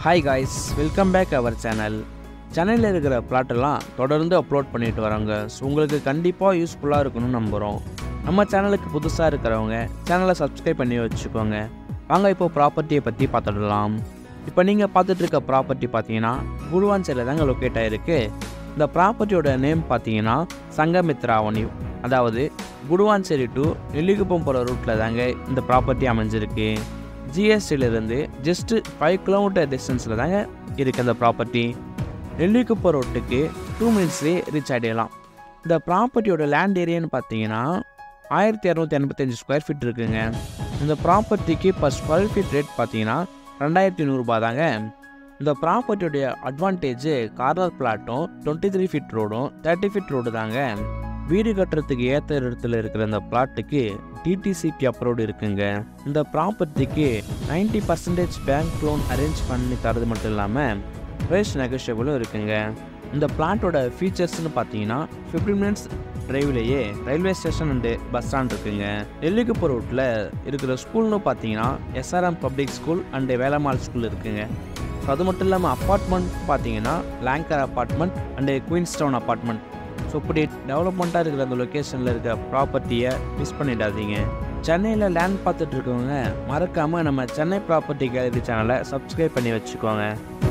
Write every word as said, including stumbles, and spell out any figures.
High guys welcome back our channel channel प्लाटा upload पड़े वरांगा उंगलुक्कु कंडिप्पा यूस्फुल्ला इरुक्कुम्नु नंबुरोम। नम्म चैनलुक्कु पुदुसा इरुक्करवंगा चैनल सब्सक्राइब पन्नी वेच्चुकोंगा। वांगा इप्पो प्रॉपर्टी पत्ती पात्तडलाम। इप्पो नींगा पात्तुट्टु इरुक्क प्रॉपर्टी पात्तींगना गुडुवांचेरीला दांगा लोकेट आयिरुक्कु। इंदा प्रॉपर्टीयोड नेम पात्तींगना संगमित्रा अवेन्यू अदावदु गुडुवांचेरी टू नेल्लिकुप्पम पोर रूटला दांगा इंदा प्रॉपर्टी अमैंजिरुक्कु। G S T லிருந்து just five கிலோமீட்டர் டிஸ்டன்ஸில் தாங்க இருக்குது அந்த ப்ராப்பர்ட்டி। நெல்லிக்குப்பம் ரோட்டுக்கு டூ மினிட்ஸ்லேயே ரீச் ஆகிடலாம்। இந்த ப்ராப்பர்ட்டியோட லேண்ட் ஏரியான்னு பார்த்தீங்கன்னா ஆயிரத்தி இரநூத்தி எண்பத்தஞ்சு ஸ்கொயர் ஃபீட் இருக்குங்க। இந்த ப்ராப்பர்ட்டிக்கு பர் ஸ்கொயர் ஃபீட் ரேட் பார்த்தீங்கன்னா ரெண்டாயிரத்தி நூறுரூபா தாங்க। இந்த ப்ராப்பர்ட்டியோடைய அட்வான்டேஜ் கார்னர் பிளாட்டும் டுவெண்ட்டி த்ரீ ஃபீட் ரோடும் தேர்ட்டி ஃபீட் ரோடு தாங்க। வீடு கட்டுறதுக்கு ஏற்ற இடத்துல இருக்கிற அந்த பிளாட்டுக்கு T T C P approved இருக்குங்க। இந்த ப்ராப்பர்ட்டிக்கு ninety percentage bank loan arrange பண்ணி தரது மட்டும் இல்லாமல் ப்ரைஸ் நெகோஷியபிளும் இருக்குங்க। இந்த பிளாட்டோட ஃபீச்சர்ஸ்னு பார்த்தீங்கன்னா ஃபிஃப்டீன் மினிட்ஸ் டிரைவ்லேயே railway station and bus stand இருக்குங்க। நெல்லிக்குப்பம் ரோட்டில் இருக்கிற ஸ்கூல்னு பார்த்தீங்கன்னா S R M public school and Velammal school இருக்குங்க। ஸோ அது மட்டும் இல்லாமல் அப்பார்ட்மெண்ட் பார்த்தீங்கன்னா Lancor apartment and Queenstown apartment. So இப்படி டெவலப்மெண்ட்டாக இருக்கிற அந்த லொக்கேஷனில் இருக்கிற ப்ராப்பர்ட்டியை மிஸ் பண்ணிடாதீங்க। சென்னையில் லேண்ட் பார்த்துட்டு இருக்கவங்க மறக்காமல் நம்ம சென்னை ப்ராப்பர்ட்டி கேலரி சேனலை சப்ஸ்கிரைப் பண்ணி வச்சுக்கோங்க।